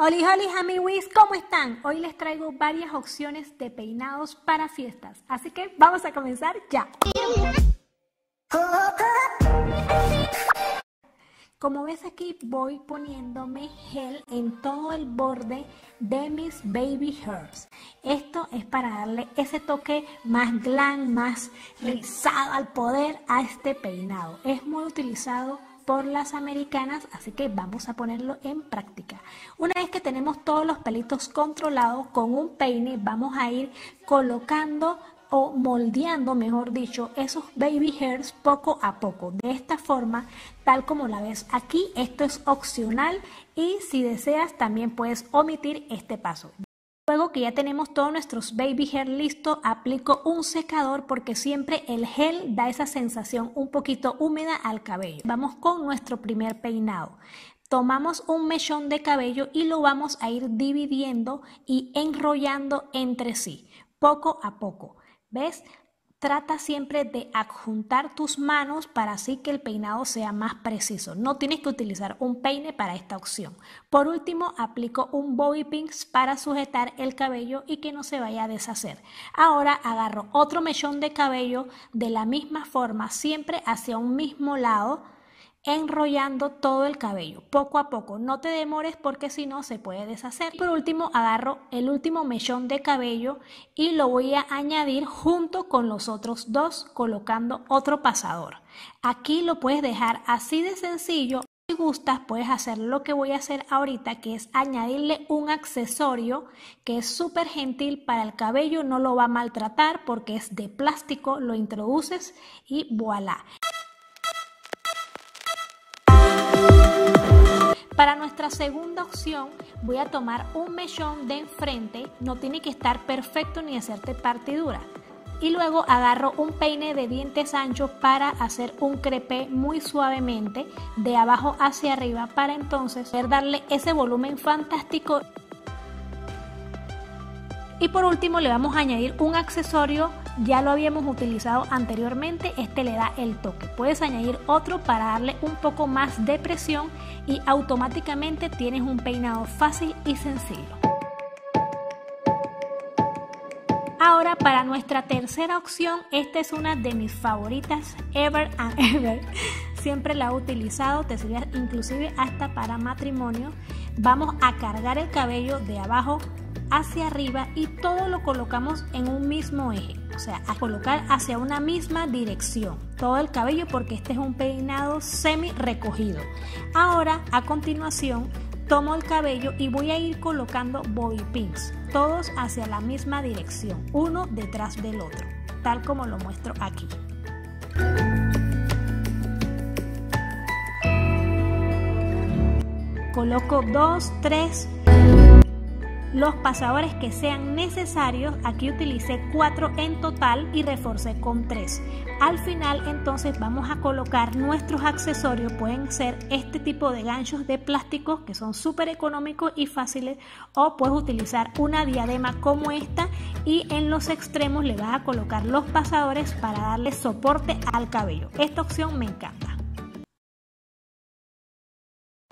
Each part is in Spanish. Holi, holi, hamiwis, ¿cómo están? Hoy les traigo varias opciones de peinados para fiestas, así que vamos a comenzar ya. Como ves aquí, voy poniéndome gel en todo el borde de mis baby hairs. Esto es para darle ese toque más glam, más rizado al poder a este peinado. Es muy utilizado por las americanas, así que vamos a ponerlo en práctica. Una vez que tenemos todos los pelitos controlados con un peine, vamos a ir colocando o moldeando, mejor dicho, esos baby hairs poco a poco. De esta forma, tal como la ves aquí, esto es opcional y si deseas también puedes omitir este paso. Luego que ya tenemos todos nuestros baby hair listos, aplico un secador porque siempre el gel da esa sensación un poquito húmeda al cabello. Vamos con nuestro primer peinado. Tomamos un mechón de cabello y lo vamos a ir dividiendo y enrollando entre sí, poco a poco. ¿Ves? Trata siempre de adjuntar tus manos para así que el peinado sea más preciso. No tienes que utilizar un peine para esta opción. Por último, aplico un bobby pin para sujetar el cabello y que no se vaya a deshacer. Ahora agarro otro mechón de cabello de la misma forma, siempre hacia un mismo lado, enrollando todo el cabello, poco a poco. No te demores porque si no se puede deshacer. Por último, agarro el último mechón de cabello y lo voy a añadir junto con los otros dos, colocando otro pasador. Aquí lo puedes dejar así de sencillo. Si gustas, puedes hacer lo que voy a hacer ahorita, que es añadirle un accesorio que es súper gentil para el cabello, no lo va a maltratar porque es de plástico, lo introduces y voilà. Para nuestra segunda opción voy a tomar un mechón de enfrente, no tiene que estar perfecto ni hacerte partidura. Y luego agarro un peine de dientes anchos para hacer un crepé muy suavemente de abajo hacia arriba para entonces poder darle ese volumen fantástico. Y por último le vamos a añadir un accesorio, ya lo habíamos utilizado anteriormente, este le da el toque. Puedes añadir otro para darle un poco más de presión y automáticamente tienes un peinado fácil y sencillo. Ahora para nuestra tercera opción, esta es una de mis favoritas ever and ever. Siempre la he utilizado, te sirve inclusive hasta para matrimonio. Vamos a cargar el cabello de abajo hacia arriba y todo lo colocamos en un mismo eje, o sea, a colocar hacia una misma dirección todo el cabello porque este es un peinado semi recogido. Ahora a continuación tomo el cabello y voy a ir colocando bobby pins, todos hacia la misma dirección, uno detrás del otro, tal como lo muestro aquí. Coloco 2, 3, los pasadores que sean necesarios. Aquí utilicé 4 en total y reforcé con 3. Al final entonces vamos a colocar nuestros accesorios, pueden ser este tipo de ganchos de plástico que son súper económicos y fáciles, o puedes utilizar una diadema como esta y en los extremos le vas a colocar los pasadores para darle soporte al cabello. Esta opción me encanta.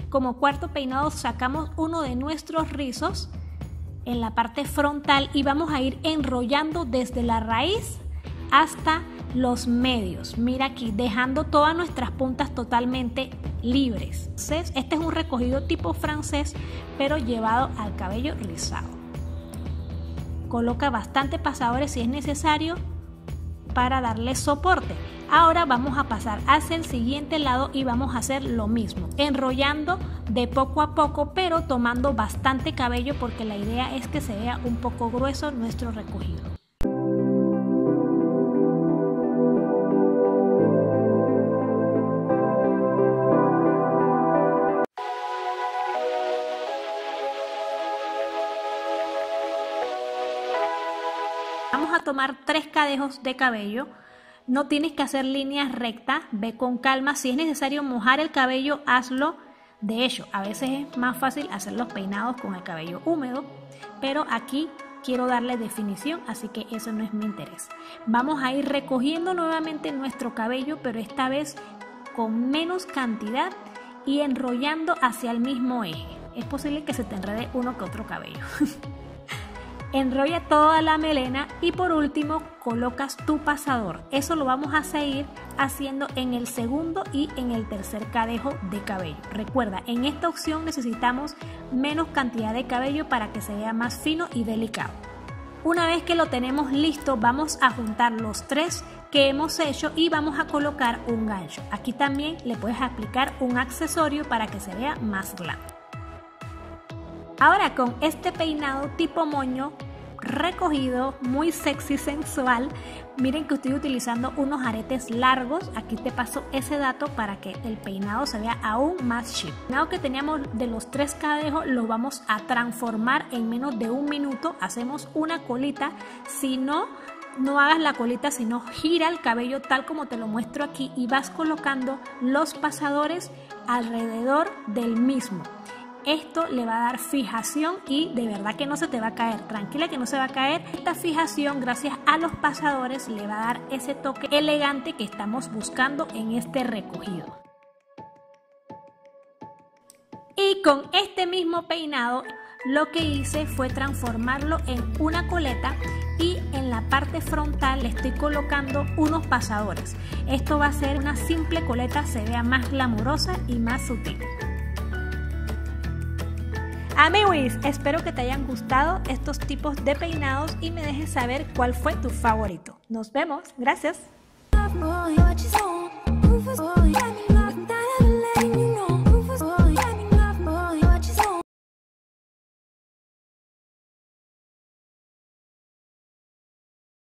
Como cuarto peinado sacamos uno de nuestros rizos en la parte frontal y vamos a ir enrollando desde la raíz hasta los medios. Mira aquí, dejando todas nuestras puntas totalmente libres. Entonces, este es un recogido tipo francés, pero llevado al cabello rizado. Coloca bastante pasadores si es necesario para darle soporte. Ahora vamos a pasar hacia el siguiente lado y vamos a hacer lo mismo, enrollando de poco a poco pero tomando bastante cabello porque la idea es que se vea un poco grueso nuestro recogido. Vamos a tomar 3 cadejos de cabello. No tienes que hacer líneas rectas, ve con calma. Si es necesario mojar el cabello, hazlo. De hecho, a veces es más fácil hacer los peinados con el cabello húmedo, pero aquí quiero darle definición, así que eso no es mi interés. Vamos a ir recogiendo nuevamente nuestro cabello, pero esta vez con menos cantidad y enrollando hacia el mismo eje. es posible que se te enrede uno que otro cabello. Enrolla toda la melena y por último colocas tu pasador. Eso lo vamos a seguir haciendo en el segundo y en el tercer cadejo de cabello. Recuerda, en esta opción necesitamos menos cantidad de cabello para que se vea más fino y delicado. Una vez que lo tenemos listo, vamos a juntar los tres que hemos hecho y vamos a colocar un gancho. Aquí también le puedes aplicar un accesorio para que se vea más glam. Ahora con este peinado tipo moño recogido, muy sexy, sensual, miren que estoy utilizando unos aretes largos. Aquí te paso ese dato para que el peinado se vea aún más chic. El peinado que teníamos de los tres cadejos lo vamos a transformar en menos de un minuto. Hacemos una colita, si no hagas la colita, sino gira el cabello tal como te lo muestro aquí y vas colocando los pasadores alrededor del mismo. Esto le va a dar fijación y de verdad que no se te va a caer, tranquila que no se va a caer. Esta fijación gracias a los pasadores le va a dar ese toque elegante que estamos buscando en este recogido. Y con este mismo peinado lo que hice fue transformarlo en una coleta y en la parte frontal le estoy colocando unos pasadores. Esto va a ser una simple coleta, se vea más glamurosa y más sutil. Amiguis, espero que te hayan gustado estos tipos de peinados y me dejes saber cuál fue tu favorito. Nos vemos, gracias.